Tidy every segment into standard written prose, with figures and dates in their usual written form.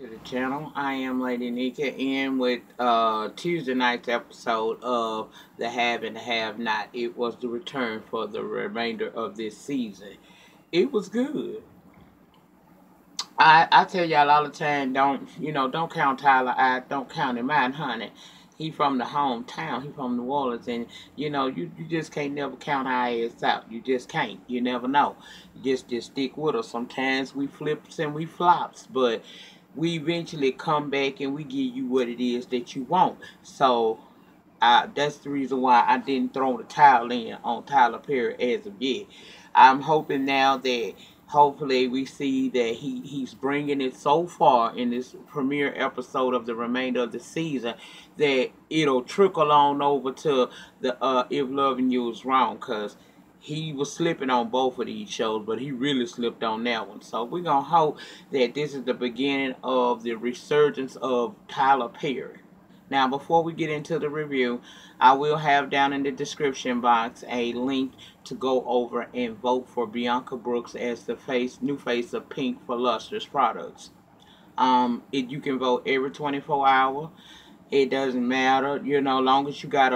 To the channel. I am Lady Nika in with Tuesday night's episode of The Have and The Have Not. It was the return for the remainder of this season. It was good. I tell y'all all the time, don't count Tyler out, don't count him out, honey. He from the hometown, he from New Orleans, and you just can't never count our ass out. You just can't. You never know. Just stick with us. Sometimes we flips and we flops, but we eventually come back and we give you what it is that you want. So that's the reason why I didn't throw the towel in on Tyler Perry as of yet. I'm hoping now that hopefully we see that he's bringing it so far in this premiere episode of the remainder of the season that it'll trickle on over to the If Loving You Is Wrong, because he was slipping on both of these shows, but he really slipped on that one. So we're going to hope that this is the beginning of the resurgence of Tyler Perry. Now, before we get into the review, I will have down in the description box a link to go over and vote for Bianca Brooks as the new face of Pink for Lustrous Products. You can vote every 24 hours. It doesn't matter, long as you got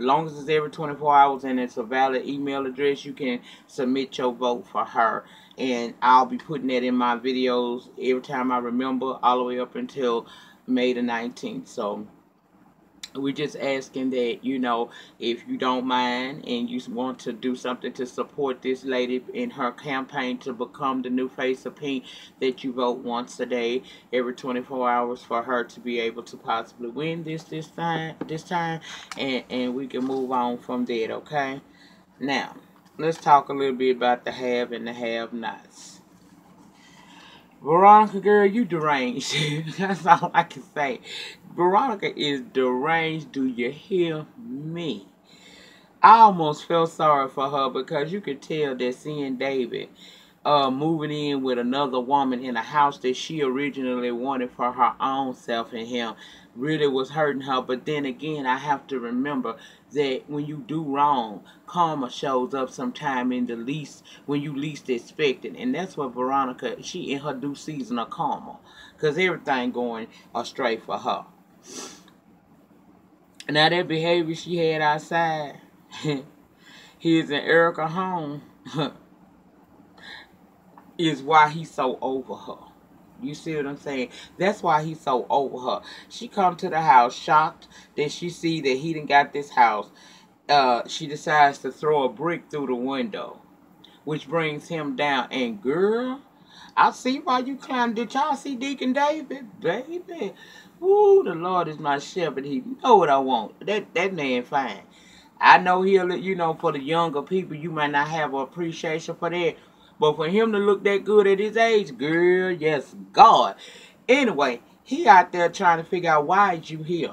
long as it's every 24 hours and it's a valid email address, you can submit your vote for her. And I'll be putting that in my videos every time I remember, all the way up until May the 19th. So we're just asking that, if you don't mind and you want to do something to support this lady in her campaign to become the new face of Pink, that you vote once a day, every 24 hours for her to be able to possibly win this time, and we can move on from that, okay? Now, let's talk a little bit about the have and the have nots. Veronica, girl, you deranged. That's all I can say. Veronica is deranged. Do you hear me? I almost felt sorry for her because you could tell that seeing David moving in with another woman in a house that she originally wanted for her own self and him really was hurting her. But then again, I have to remember that when you do wrong, karma shows up sometime in the least, when you least expect it. And that's what Veronica, she in her due season of karma, because everything going astray for her. Now that behavior she had outside, here's an Erica home. Is why he's so over her. You see what I'm saying? That's why he's so over her. She come to the house shocked that she see that he done got this house. She decides to throw a brick through the window, which brings him down. And girl, I see why you climbed. Did y'all see Deacon David? Baby, ooh, the Lord is my shepherd. He know what I want. That man fine. I know he'll, for the younger people, you might not have an appreciation for that. But for him to look that good at his age, girl, yes, God. Anyway, he out there trying to figure out why is you here.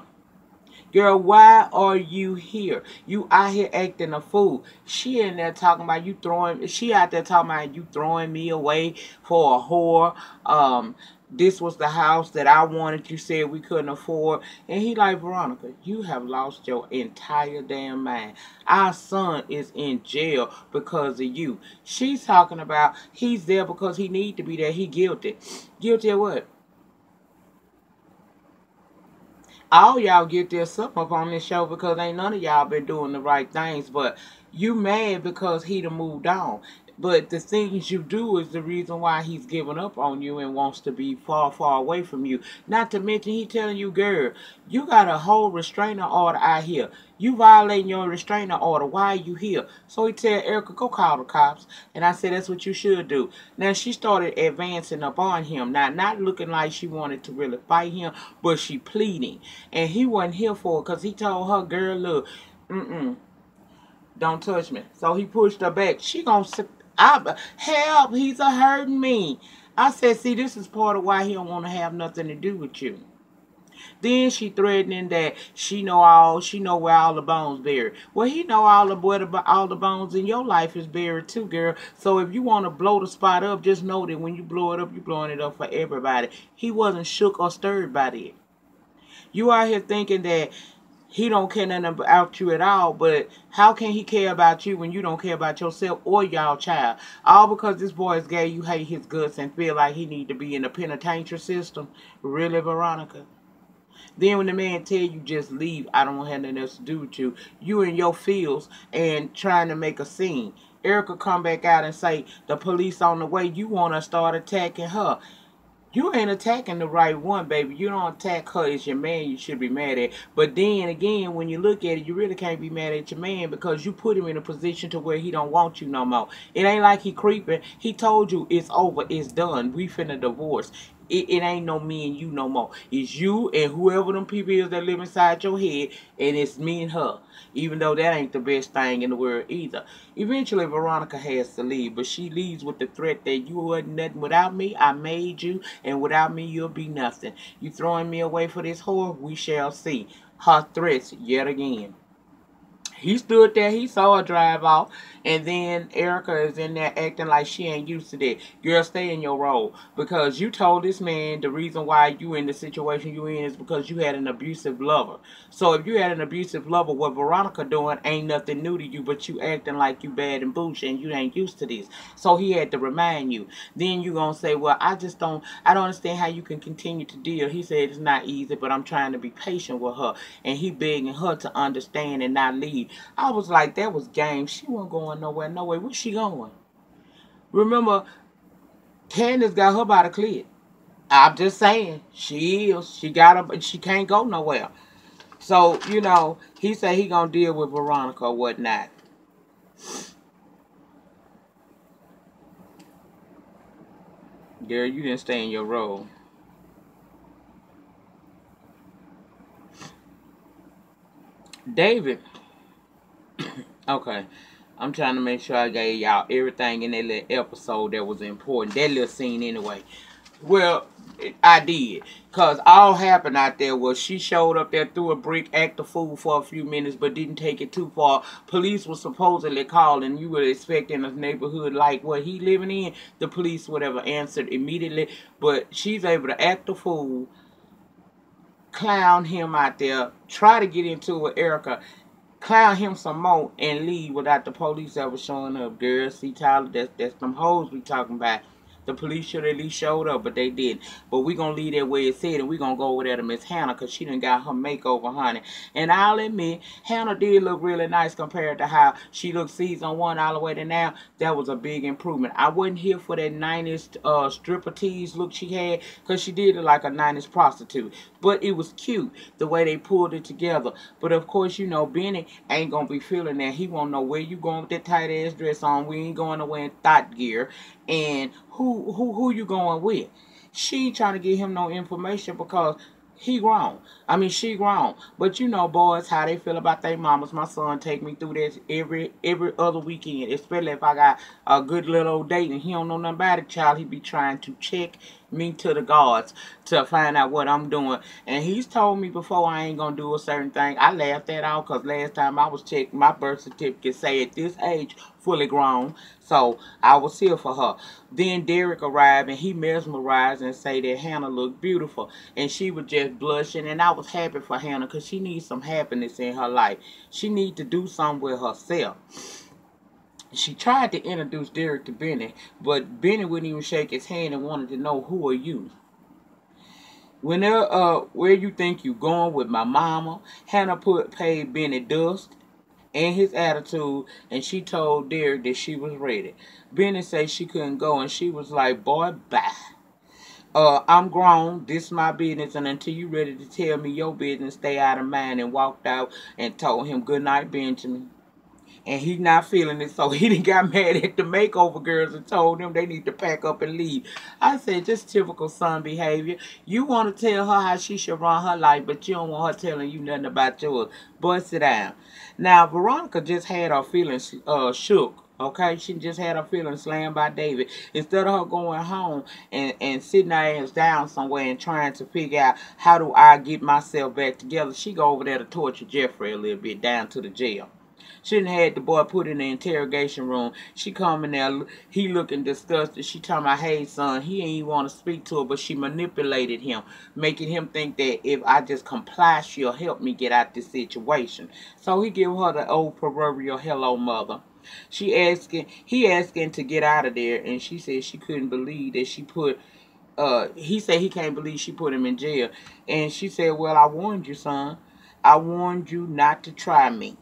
Girl, why are you here? You out here acting a fool. She in there talking about you throwing, she out there talking about you throwing me away for a whore. This was the house that I wanted, you said we couldn't afford. And he like, Veronica, you have lost your entire damn mind. Our son is in jail because of you. She's talking about he's there because he need to be there. He guilty. Guilty of what? All y'all get their stuff up on this show because ain't none of y'all been doing the right things. But you mad because he done moved on. But the things you do is the reason why he's giving up on you and wants to be far, far away from you. Not to mention he telling you, girl, you got a whole restraining order out here. You violating your restraining order. Why are you here? So he tell Erica, go call the cops. And I said, that's what you should do. Now, she started advancing up on him. Now, not looking like she wanted to really fight him, but she pleading. And he wasn't here for it because he told her, girl, look, don't touch me. So he pushed her back. She gonna sit. Help, he's a hurting me. I said, see, this is part of why he don't want to have nothing to do with you. Then she threatening that she know where all the bones buried. Well, he know all the bones in your life is buried too, girl. So if you want to blow the spot up, just know that when you blow it up, you're blowing it up for everybody. He wasn't shook or stirred by that. You out here thinking that he don't care nothing about you at all. But how can he care about you when you don't care about yourself or y'all child? All because this boy is gay, you hate his guts and feel like he need to be in the penitentiary system. Really, Veronica? Then when the man tell you just leave, I don't have nothing else to do with you, you in your fields and trying to make a scene. Erica come back out and say, the police on the way, you want to start attacking her. You ain't attacking the right one, baby. You don't attack her. It's your man you should be mad at. But then again, when you look at it, you really can't be mad at your man because you put him in a position to where he don't want you no more. It ain't like he creeping. He told you it's over. It's done. We finna divorce. It ain't no me and you no more. It's you and whoever them people is that live inside your head, and it's me and her. Even though that ain't the best thing in the world either. Eventually, Veronica has to leave, but she leaves with the threat that you wasn't nothing without me. I made you, and without me, you'll be nothing. You throwing me away for this whore? We shall see. Her threats yet again. He stood there, he saw her drive off, and then Erica is in there acting like she ain't used to that. Girl, stay in your role, because you told this man the reason why you in the situation you in is because you had an abusive lover. So if you had an abusive lover, what Veronica doing ain't nothing new to you, but you acting like you bad and bougie and you ain't used to this. So he had to remind you. Then you gonna say, well, I don't understand how you can continue to deal. He said it's not easy, but I'm trying to be patient with her, and he begging her to understand and not leave. I was like, that was game. She wasn't going nowhere. No way. Where's she going? Remember, Candace got her by the clip. I'm just saying. She is. She got her, but she can't go nowhere. So, you know, he said he gonna deal with Veronica or whatnot. Girl, you didn't stay in your role. David. Okay, I'm trying to make sure I gave y'all everything in that little episode that was important. That little scene anyway. Well, I did. Because all happened out there was she showed up there, threw a brick, act a fool for a few minutes, but didn't take it too far. Police was supposedly calling. You would expect in a neighborhood like what he living in, the police would have answered immediately. But she's able to act a fool, clown him out there, try to get into it with Erica, clown him some more, and leave without the police ever showing up. Girl, see, Tyler, that's them hoes we talking about. The police should at least showed up, but they didn't. But we gonna leave that where it said, and we gonna go over there to Miss Hannah, because she done got her makeover, honey. And I'll admit, Hannah did look really nice compared to how she looked season 1 all the way to now. That was a big improvement. I wasn't here for that 90s stripper tease look she had, because she did it like a 90s prostitute. But it was cute, the way they pulled it together. But of course, you know, Benny ain't gonna be feeling that. He won't know where you going with that tight-ass dress on. We ain't going away in thought gear. And who you going with? She ain't trying to give him no information because he grown. I mean, she grown. But you know, boys, how they feel about their mamas. My son take me through this every other weekend, especially if I got a good little old date and he don't know nothing about it, child. He be trying to check me to the guards to find out what I'm doing. And he's told me before I ain't gonna do a certain thing. I laughed that off because last time I was checked, my birth certificate say at this age, fully grown. So I was here for her. Then Derek arrived and he mesmerized and say that Hannah looked beautiful. And she was just blushing, and I was happy for Hannah because she needs some happiness in her life. She needs to do something with herself. She tried to introduce Derek to Benny, but Benny wouldn't even shake his hand and wanted to know, who are you? Where you think you going with my mama? Hannah paid Benny dust and his attitude, and she told Derek that she was ready. Benny said she couldn't go, and she was like, boy, bye. I'm grown, this is my business, and until you ready to tell me your business, stay out of mine, and walked out and told him, good night, Benjamin. And he's not feeling it, so he done got mad at the makeover girls and told them they need to pack up and leave. I said, just typical son behavior. You want to tell her how she should run her life, but you don't want her telling you nothing about yours. Bust it down. Now, Veronica just had her feelings shook. Okay, she just had her feelings slammed by David. Instead of her going home and sitting her ass down somewhere and trying to figure out how do I get myself back together, she go over there to torture Jeffrey a little bit down to the jail. Shouldn't have had the boy put in the interrogation room. She come in there, he looking disgusted. She talking about, hey, son, he ain't even want to speak to her, but she manipulated him, making him think that if I just comply, she'll help me get out this situation. So he give her the old proverbial hello, mother. He asking to get out of there, and she said she couldn't believe that she put, he said he can't believe she put him in jail. And she said, well, I warned you, son. I warned you not to try me.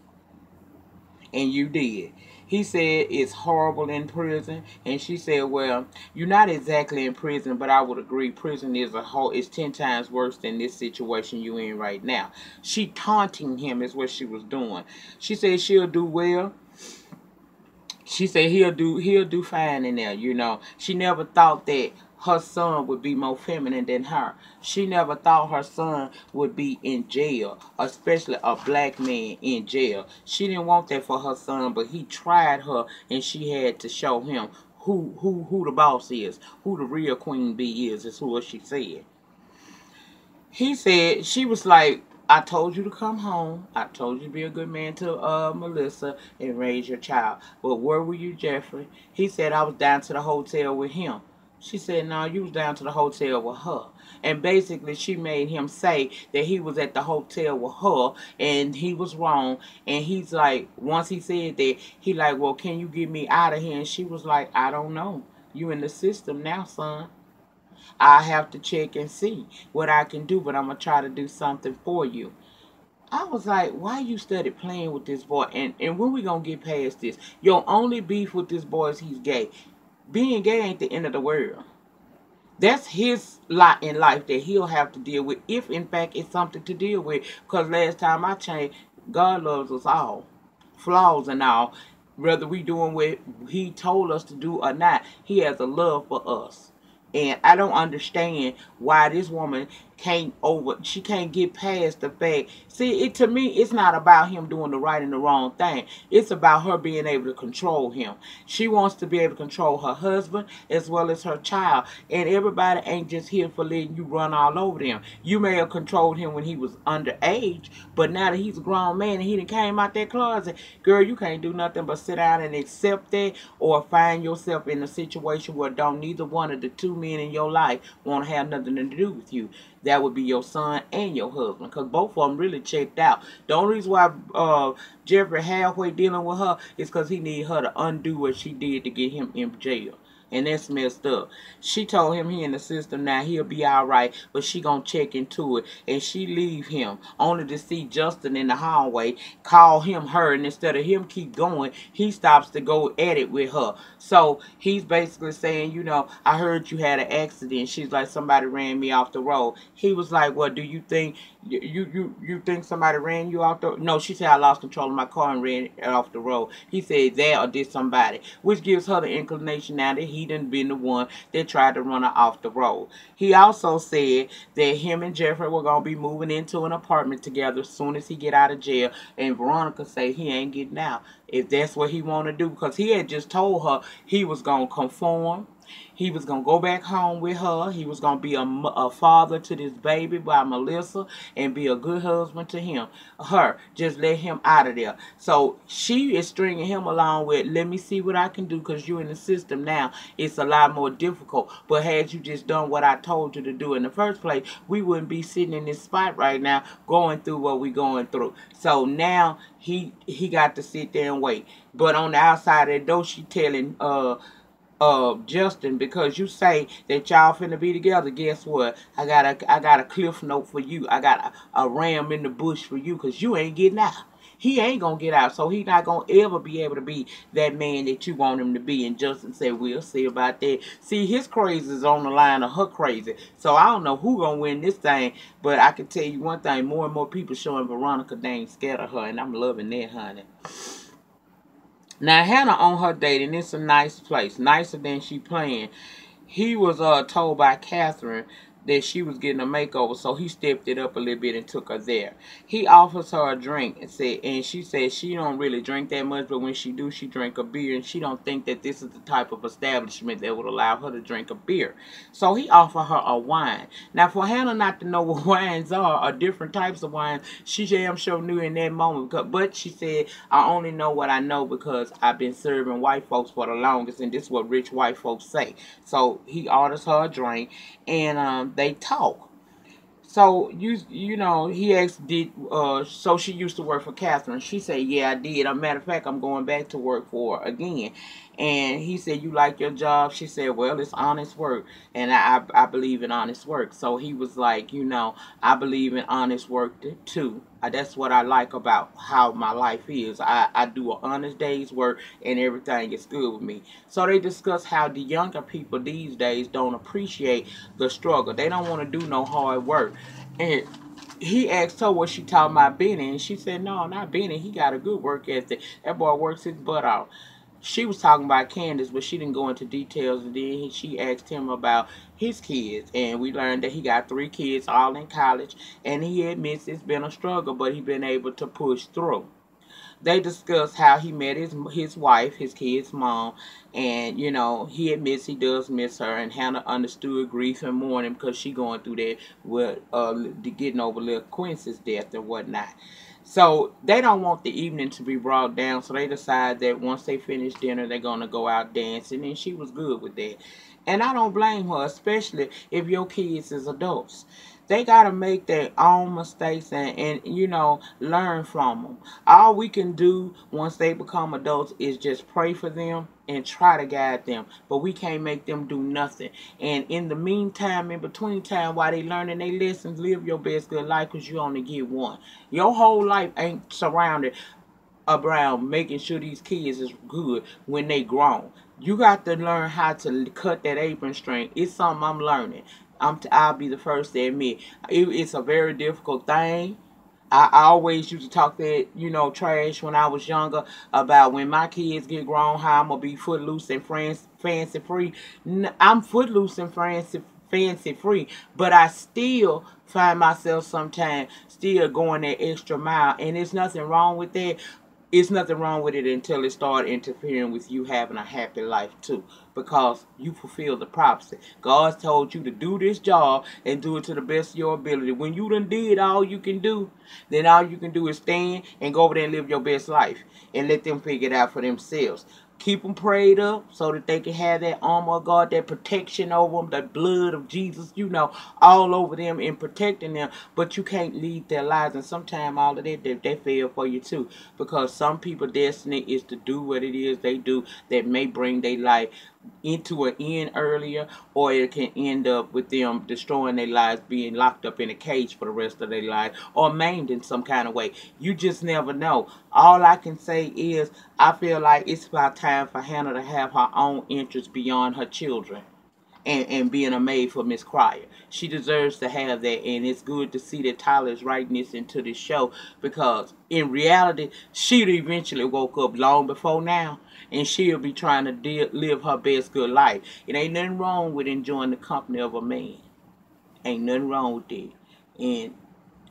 And you did. He said it's horrible in prison. And she said, well, you're not exactly in prison, but I would agree prison is a whole, it's 10 times worse than this situation you in right now. She taunting him is what she was doing. She said she'll do well. She said he'll do fine in there, you know. She never thought that her son would be more feminine than her. She never thought her son would be in jail, especially a black man in jail. She didn't want that for her son, but he tried her, and she had to show him who the boss is, who the real queen bee is what she said. He said, she was like, I told you to come home. I told you to be a good man to Melissa and raise your child. But where were you, Jeffrey? He said, I was down to the hotel with him. She said, no, you was down to the hotel with her. And basically, she made him say that he was at the hotel with her, and he was wrong. And he's like, once he said that, he like, well, can you get me out of here? And she was like, I don't know. You in the system now, son. I have to check and see what I can do, but I'm going to try to do something for you. I was like, why you started playing with this boy? And when we going to get past this? Your only beef with this boy is he's gay. Being gay ain't the end of the world. That's his lot in life that he'll have to deal with, if, in fact, it's something to deal with. Because last time I changed, God loves us all, flaws and all. Whether we doing what he told us to do or not, he has a love for us. And I don't understand why this woman can't get past the fact. See, to me, it's not about him doing the right and the wrong thing. It's about her being able to control him. She wants to be able to control her husband as well as her child. And everybody ain't just here for letting you run all over them. You may have controlled him when he was underage, but now that he's a grown man and he done came out that closet, girl, you can't do nothing but sit down and accept that, or find yourself in a situation where don't neither one of the two men in your life want to have nothing to do with you. That would be your son and your husband, because both of them really checked out. The only reason why Jeffrey halfway dealing with her is because he needed her to undo what she did to get him in jail. And that's messed up. She told him he in the system now, he'll be all right, but she gonna check into it. And she leave him only to see Justin in the hallway call him her, and instead of him keep going, he stops to go at it with her. So he's basically saying, you know, I heard you had an accident. She's like, somebody ran me off the road. He was like, well, do you think you think somebody ran you off the road? No, she said, I lost control of my car and ran off the road. He said that or did somebody, which gives her the inclination now that he done been the one that tried to run her off the road. He also said that him and Jeffrey were going to be moving into an apartment together as soon as he get out of jail. And Veronica say he ain't getting out if that's what he want to do, because he had just told her he was going to conform. He was going to go back home with her. He was going to be a father to this baby by Melissa and be a good husband to him. Her. Just let him out of there. So she is stringing him along with, let me see what I can do, because you're in the system now. It's a lot more difficult. But had you just done what I told you to do in the first place, we wouldn't be sitting in this spot right now going through what we're going through. So now he got to sit there and wait. But on the outside of the door, she telling Justin, because you say that y'all finna be together, guess what? I got a cliff note for you. I got a ram in the bush for you, because you ain't getting out. He ain't gonna get out, so he not gonna ever be able to be that man that you want him to be. And Justin said, we'll see about that. See, his crazy is on the line of her crazy, so I don't know who gonna win this thing, but I can tell you one thing, more and more people showing Veronica they ain't scared of her, and I'm loving that, honey. Now, Hannah on her date, and it's a nice place, nicer than she planned. He was told by Catherine that she was getting a makeover, so he stepped it up a little bit and took her there. He offers her a drink and said, and she said she don't really drink that much, but when she do, she drink a beer, and she don't think that this is the type of establishment that would allow her to drink a beer. So he offered her a wine. Now, for Hannah not to know what wines are, or different types of wines, she damn sure knew in that moment, because, but she said, I only know what I know because I've been serving white folks for the longest, and this is what rich white folks say. So he orders her a drink, and they talk. So you know, he asked, did so she used to work for Catherine? She said, yeah, I did. As a matter of fact, I'm going back to work for her again. And he said, you like your job? She said, well, it's honest work, and I believe in honest work. So he was like, you know, I believe in honest work too. That's what I like about how my life is. I do an honest day's work, and everything is good with me. So they discuss how the younger people these days don't appreciate the struggle. They don't want to do no hard work. And he asked her what she talking about Benny, and she said, no, not Benny. He got a good work ethic. That boy works his butt off. She was talking about Candace, but she didn't go into details. And then she asked him about his kids, and we learned that he got 3 kids, all in college, and he admits it's been a struggle, but he's been able to push through. They discussed how he met his wife, his kid's mom, and, you know, he admits he does miss her, and Hannah understood grief and mourning because she going through that with getting over little Quincy's death and whatnot. So they don't want the evening to be brought down, so they decide that once they finish dinner, they're going to go out dancing, and she was good with that. And I don't blame her, especially if your kids is adults. They got to make their own mistakes and, you know, learn from them. All we can do once they become adults is just pray for them and try to guide them. But we can't make them do nothing. And in the meantime, in between time, while they learning their lessons, live your best good life, because you only get one. Your whole life ain't surrounded around making sure these kids is good when they grown. You got to learn how to cut that apron string. It's something I'm learning. I'll be the first to admit it's a very difficult thing. I always used to talk that, you know, trash when I was younger about when my kids get grown, how I'm going to be footloose and fancy free. I'm footloose and fancy free, but I still find myself sometimes still going that extra mile, and there's nothing wrong with that. It's nothing wrong with it until it starts interfering with you having a happy life too, because you fulfill the prophecy. God's told you to do this job and do it to the best of your ability. When you done did all you can do, then all you can do is stand and go over there and live your best life and let them figure it out for themselves. Keep them prayed up so that they can have that armor of God, that protection over them, that blood of Jesus, you know, all over them and protecting them. But you can't lead their lives. And sometimes all of that, they fail for you too. Because some people's destiny is to do what it is they do that may bring their life into an end earlier, or it can end up with them destroying their lives, being locked up in a cage for the rest of their life, or maimed in some kind of way. You just never know. All I can say is I feel like it's about time for Hannah to have her own interests beyond her children and being a maid for Miss Cryer. She deserves to have that, and it's good to see that Tyler is writing this into the show, because in reality, she eventually woke up long before now, and she'll be trying to live her best good life. It ain't nothing wrong with enjoying the company of a man. Ain't nothing wrong with that. And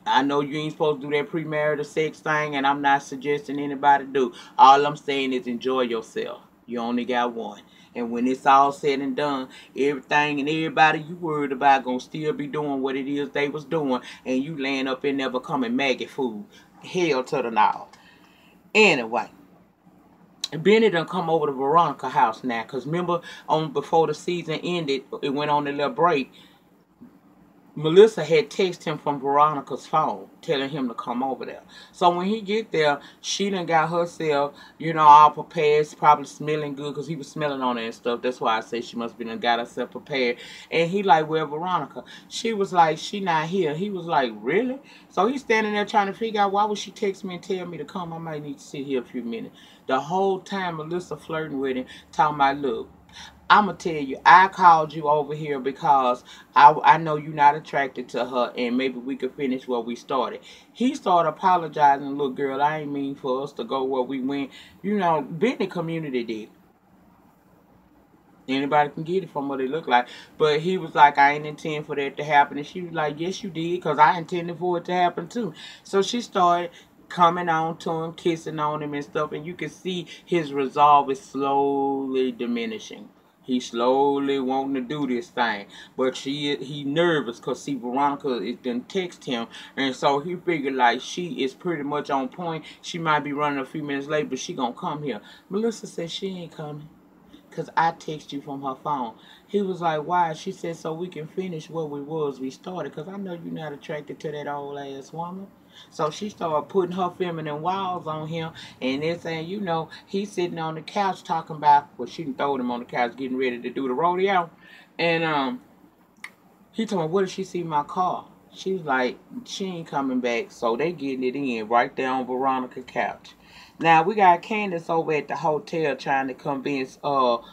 I know you ain't supposed to do that premarital sex thing, and I'm not suggesting anybody do. All I'm saying is enjoy yourself. You only got one. And when it's all said and done, everything and everybody you worried about gonna still be doing what it is they was doing, and you laying up in there becoming maggot food. Hell to the no. Anyway, Benny done come over to Veronica house now, because remember, before the season ended, it went on a little break. Melissa had texted him from Veronica's phone telling him to come over there. So when he get there, she done got herself, you know, all prepared, probably smelling good, because he was smelling on her and stuff. That's why I say she must be done got herself prepared. And he like, where Veronica? She was like, she not here. He was like, really? So he's standing there trying to figure out, why would she text me and tell me to come? I might need to sit here a few minutes. The whole time Melissa flirting with him, talking about, look, I'm going to tell you, I called you over here because I know you're not attracted to her, and maybe we could finish where we started. He started apologizing, little girl, I ain't mean for us to go where we went. You know, Benny community did. Anybody can get it from what it looked like. But he was like, I ain't intend for that to happen. And she was like, yes, you did, because I intended for it to happen, too. So she started coming on to him, kissing on him and stuff. And you can see his resolve is slowly diminishing. He slowly wanting to do this thing. But he nervous because, see, Veronica is done text him. And so he figured, like, she is pretty much on point. She might be running a few minutes late, but she going to come here. Melissa said she ain't coming because I text you from her phone. He was like, why? She said, so we can finish what we started. Because I know you're not attracted to that old ass woman. So she started putting her feminine walls on him, and they're saying, you know, he's sitting on the couch talking about, well, she throwed him on the couch getting ready to do the rodeo. And he told me, what if she see my car? She was like, she ain't coming back. So they getting it in right there on Veronica's couch. Now, we got Candace over at the hotel trying to convince, that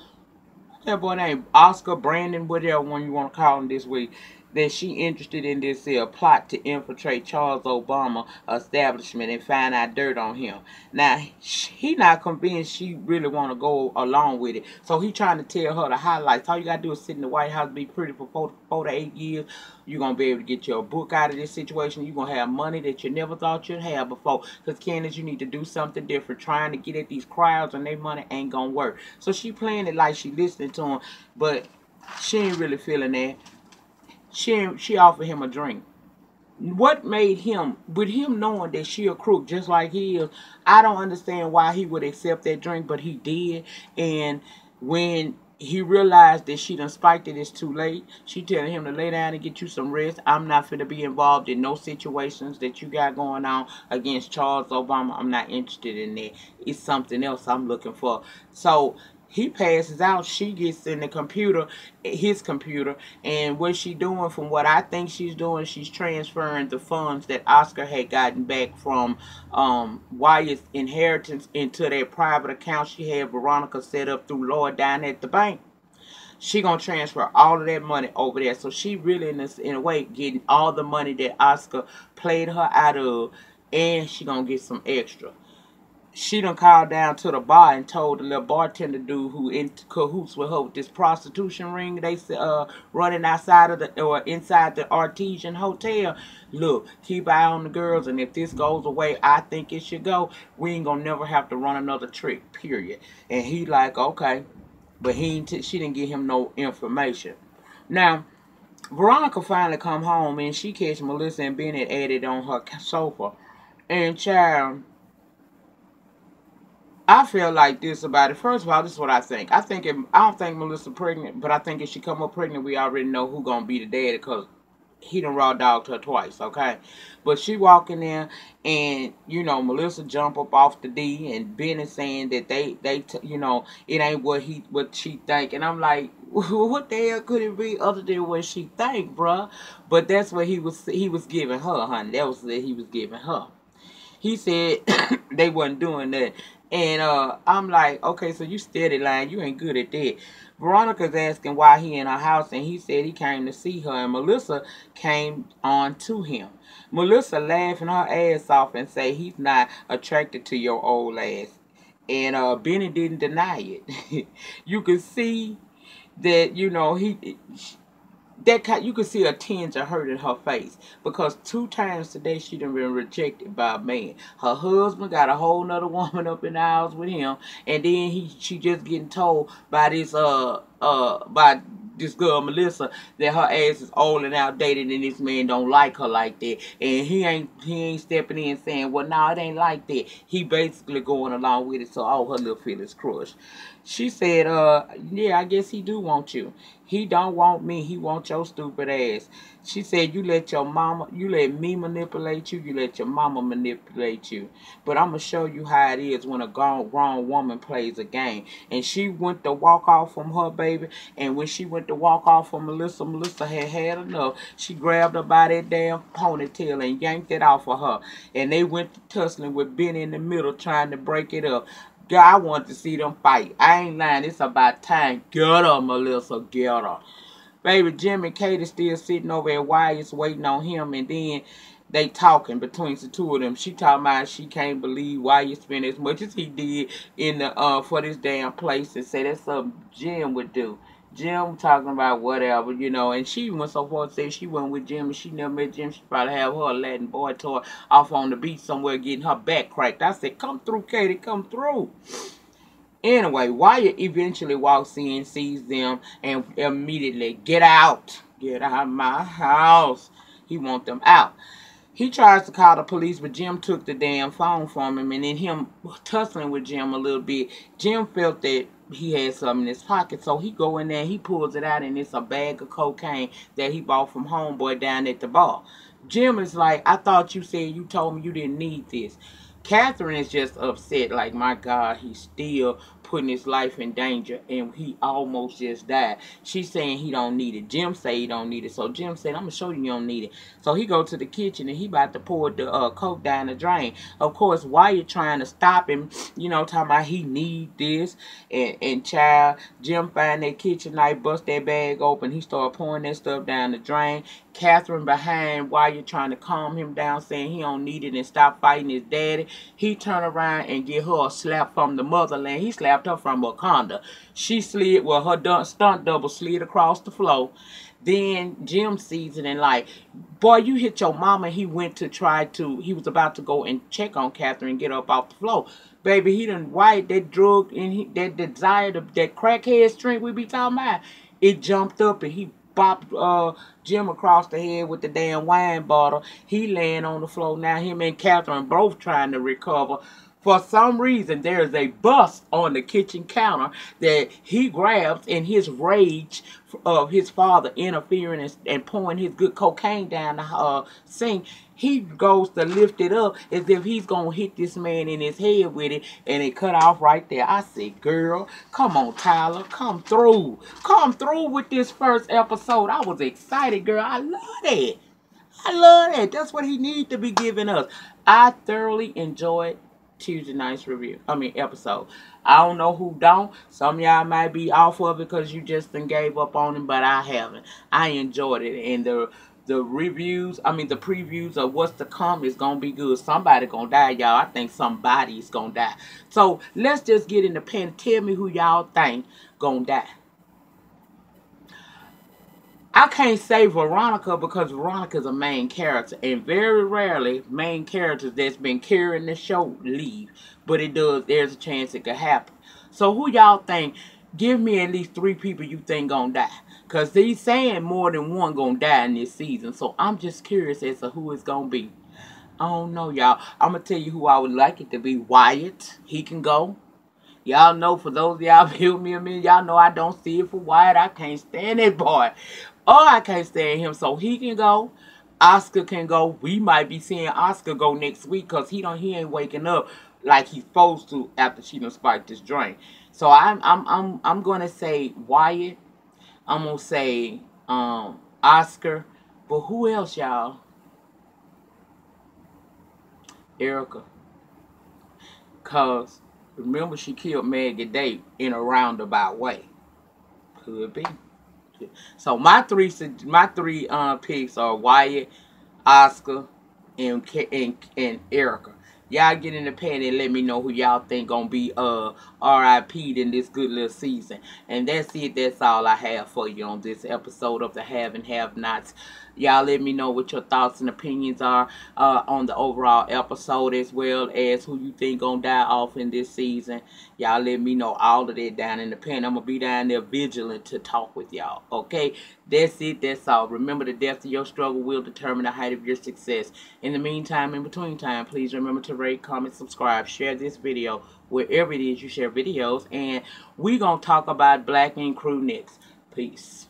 boy named Oscar, Brandon, whatever one you want to call him this week, that she interested in this here plot to infiltrate Charles Obama establishment and find out dirt on him. Now, he not convinced she really want to go along with it. So he trying to tell her the highlights. All you got to do is sit in the White House, be pretty for 4 to 8 years. You're going to be able to get your book out of this situation. You're going to have money that you never thought you'd have before. Because, Candace, you need to do something different. Trying to get at these crowds and their money ain't going to work. So she playing it like she listening to him, but she ain't really feeling that. She offered him a drink. What made him, with him knowing that she a crook just like he is, I don't understand why he would accept that drink, but he did. And when he realized that she done spiked it, it's too late. She telling him to lay down and get you some rest. I'm not finna be involved in no situations that you got going on against Charles Obama. I'm not interested in that. It's something else I'm looking for. So he passes out. She gets in the computer, his computer, and what she doing, from what I think she's doing, she's transferring the funds that Oscar had gotten back from Wyatt's inheritance into their private account she had Veronica set up through Lloyd down at the bank. She going to transfer all of that money over there. So she really, in a way, getting all the money that Oscar played her out of, and she going to get some extra. She done called down to the bar and told the little bartender dude who in cahoots with her with this prostitution ring they running outside of the, or inside the Artesian Hotel, look, keep eye on the girls, and if this goes away, I think it should go. We ain't gonna never have to run another trick, period. And he like, okay, but she didn't give him no information. Now, Veronica finally come home, and she catch Melissa and Benny added on her sofa. And child, I feel like this about it. First of all, this is what I think. I don't think Melissa pregnant, but I think if she come up pregnant, we already know who gonna be the daddy, because he done raw dogged her twice, okay? But she walking in, and, you know, Melissa jump up off the D, and Benny saying that you know, it ain't what she think. And I'm like, what the hell could it be other than what she think, bruh? But that's what he was giving her, honey. That was what he was giving her. He said they wasn't doing that. And I'm like, okay, so you steady lying. You ain't good at that. Veronica's asking why he in her house, and he said he came to see her, and Melissa came on to him. Melissa laughing her ass off and say he's not attracted to your old ass. And Benny didn't deny it. You could see that, you know, you could see a tinge of hurt in her face, because 2 times today she done been rejected by a man. Her husband got a whole nother woman up in the house with him, and then she just getting told by this girl Melissa that her ass is old and outdated, and this man don't like her like that, and he ain't stepping in saying, well, no, it ain't like that. He basically going along with it, so all her little feelings crushed. She said, yeah, I guess he do want you. He don't want me. He wants your stupid ass. She said, you let me manipulate you. You let your mama manipulate you. But I'm going to show you how it is when a grown woman plays a game. And she went to walk off from her baby. And when she went to walk off from Melissa, Melissa had enough. She grabbed her by that damn ponytail and yanked it off of her. And they went to tussling with Benny in the middle trying to break it up. Girl, I want to see them fight. I ain't lying. It's about time. Get her, Melissa. Get her. Baby, Jim and Katie still sitting over at Wyatt's waiting on him, and then they talking between the two of them. She talking about she can't believe Wyatt spent as much as he did in the for this damn place, and say that's something Jim would do. Jim talking about whatever, you know, and she went so far to say she went with Jim and she never met Jim. She probably have her Latin boy toy off on the beach somewhere getting her back cracked. I said, come through, Katie, come through. Anyway, Wyatt eventually walks in, sees them, and immediately, get out of my house. He wants them out. He tries to call the police, but Jim took the damn phone from him, and then him tussling with Jim a little bit. Jim felt that he had something in his pocket, so he go in there, he pulls it out, and it's a bag of cocaine that he bought from homeboy down at the bar. Jim is like, I thought you said you told me you didn't need this. Catherine is just upset, like, my God, he's still putting his life in danger, and he almost just died. She's saying he don't need it. Jim say he don't need it, so Jim said, I'm going to show you don't need it. So he go to the kitchen, and he about to pour the coke down the drain. Of course, Wyatt trying to stop him, you know, talking about he need this, and child, Jim find that kitchen knife, bust that bag open, he start pouring that stuff down the drain. Catherine behind Wyatt trying to calm him down, saying he don't need it and stop fighting his daddy. He turn around and get her a slap from the motherland. He slapped her from Wakanda. She slid, well, her stunt double slid across the floor. Then Jim sees it and like, boy, you hit your mama. He went to try to, he was about to go and check on Catherine and get up off the floor. Baby, he done Wyatt, that drug and he, that desire, that crackhead strength we be talking about, it jumped up and he bopped Jim across the head with the damn wine bottle. He laying on the floor now. Him and Catherine both trying to recover. For some reason, there is a bus on the kitchen counter that he grabs in his rage of his father interfering and pouring his good cocaine down the sink. He goes to lift it up as if he's going to hit this man in his head with it, and it cut off right there. I said, girl, come on, Tyler. Come through. Come through with this first episode. I was excited, girl. I love that. I love that. That's what he needs to be giving us. I thoroughly enjoyed Tuesday night's review. I mean, episode. I don't know who don't. Some y'all might be off of it because you just done gave up on him, but I haven't. I enjoyed it. And the reviews, I mean, the previews of what's to come is going to be good. Somebody going to die, y'all. I think somebody's going to die. So, let's just get in the pen. Tell me who y'all think going to die. I can't say Veronica because Veronica's a main character. And very rarely, main characters that's been carrying the show leave. But it does. There's a chance it could happen. So, who y'all think? Give me at least 3 people you think gonna die. Because they're saying more than one gonna die in this season. So, I'm just curious as to who it's gonna be. I don't know, y'all. I'm gonna tell you who I would like it to be. Wyatt. He can go. Y'all know, for those of y'all build me a minute, y'all know I don't see it for Wyatt. I can't stand that boy. Oh, I can't stand him, so he can go. Oscar can go. We might be seeing Oscar go next week because he ain't waking up like he's supposed to after she done spiked this drink. So I'm gonna say Wyatt. I'm gonna say Oscar. But who else, y'all? Erica. Cause remember she killed Maggie Day in a roundabout way. Could be. So my three picks are Wyatt, Oscar, and Erica. Y'all get in the pen and let me know who y'all think gonna be RIP'd in this good little season. And that's it. That's all I have for you on this episode of the Have and Have Nots. Y'all let me know what your thoughts and opinions are on the overall episode, as well as who you think gonna die off in this season. Y'all let me know all of that down in the pen. I'm gonna be down there vigilant to talk with y'all. Okay, that's it. That's all. Remember, the depth of your struggle will determine the height of your success. In the meantime, in between time, please remember to rate, comment, subscribe, share this video wherever it is you share videos, and we gonna talk about Black Ink Crew next. Peace.